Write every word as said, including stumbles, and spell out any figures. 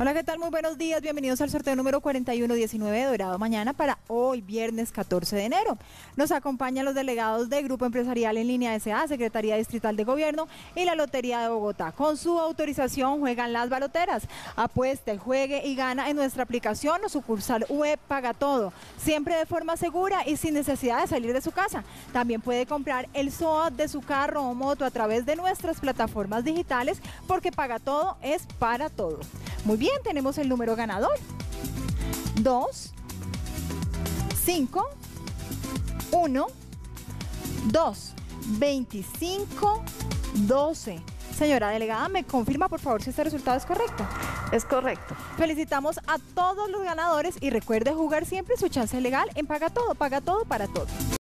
Hola, ¿qué tal? Muy buenos días. Bienvenidos al sorteo número cuarenta y uno diecinueve de Dorado Mañana para hoy, viernes catorce de enero. Nos acompañan los delegados de Grupo Empresarial en Línea S A, Secretaría Distrital de Gobierno y la Lotería de Bogotá. Con su autorización juegan las baloteras. Apueste, juegue y gana en nuestra aplicación o sucursal U E Paga Todo. Siempre de forma segura y sin necesidad de salir de su casa. También puede comprar el S O A T de su carro o moto a través de nuestras plataformas digitales porque Paga Todo es para todos. Muy bien, tenemos el número ganador. dos, cinco, uno, dos, veinticinco, doce. Señora delegada, ¿me confirma por favor si este resultado es correcto? Es correcto. Felicitamos a todos los ganadores y recuerde jugar siempre su chance legal en Paga Todo, Paga Todo para todos.